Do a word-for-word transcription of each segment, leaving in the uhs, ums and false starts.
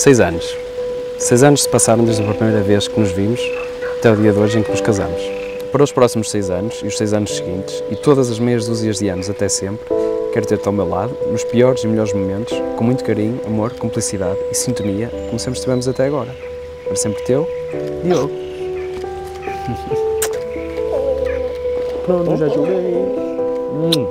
seis anos. Seis anos se passaram desde a primeira vez que nos vimos até o dia de hoje em que nos casamos. Para os próximos seis anos e os seis anos seguintes, e todas as meias dúzias de anos até sempre, quero ter-te ao meu lado, nos piores e melhores momentos, com muito carinho, amor, cumplicidade e sintonia, como sempre estivemos até agora. Para sempre teu, Diogo. Pronto, já joguei. Hum.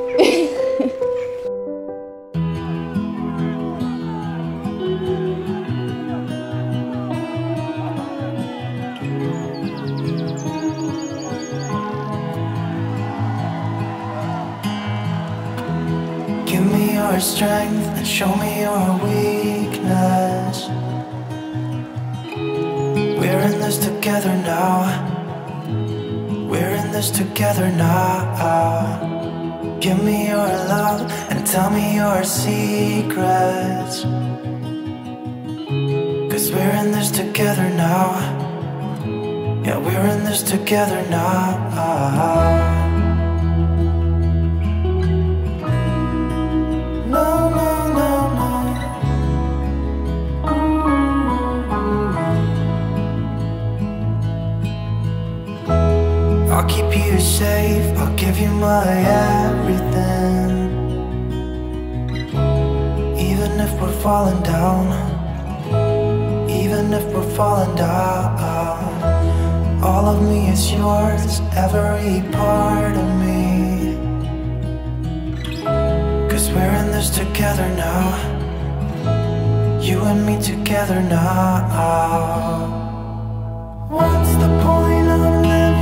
Give me your strength and show me your weakness. We're in this together now. We're in this together now. Give me your love and tell me your secrets. Cause we're in this together now. Yeah, we're in this together now. I'll keep you safe, I'll give you my everything. Even if we're falling down, even if we're falling down, all of me is yours, every part of me. Cause we're in this together now, you and me together now. What's the point of living?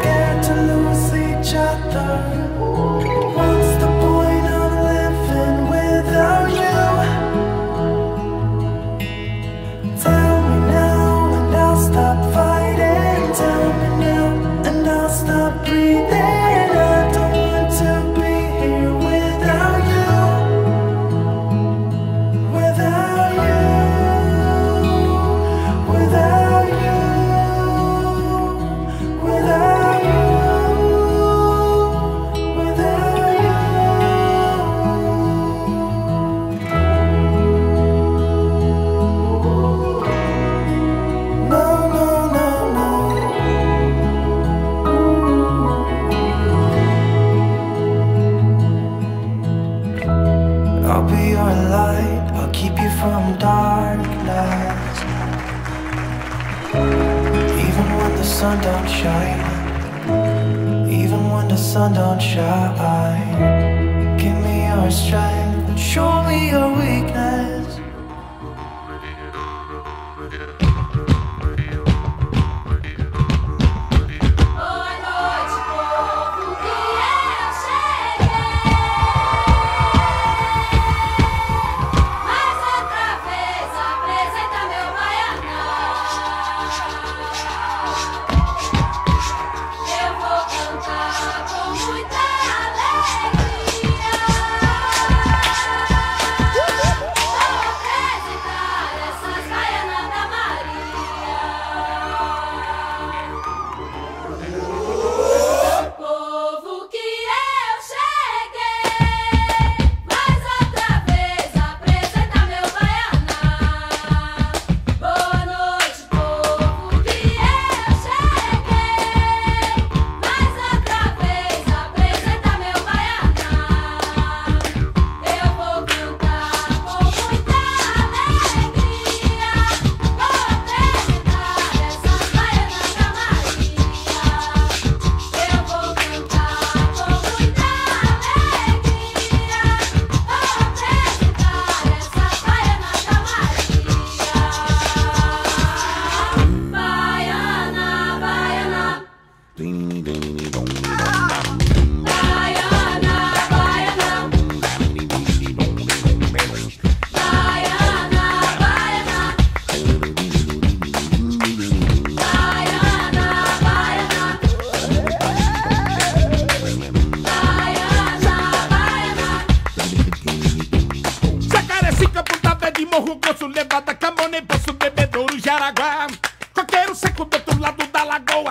Scared to lose each other. What's the point of living without you? Tell me now and I'll stop fighting. Tell me now and I'll stop breathing. I don't want to be here without you. Without you. Without you. I'll be your light, I'll keep you from darkness. Even when the sun don't shine, even when the sun don't shine. Give me your strength and show me your weakness.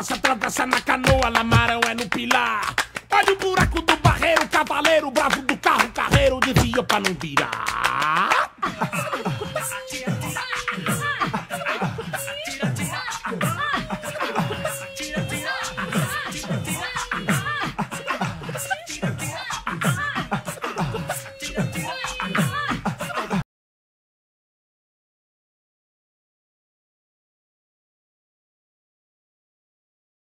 Se atravessa na canoa, lamarão é no pilar. Olha o buraco do barreiro, cavaleiro bravo do carro, carreiro desviou pra não virar.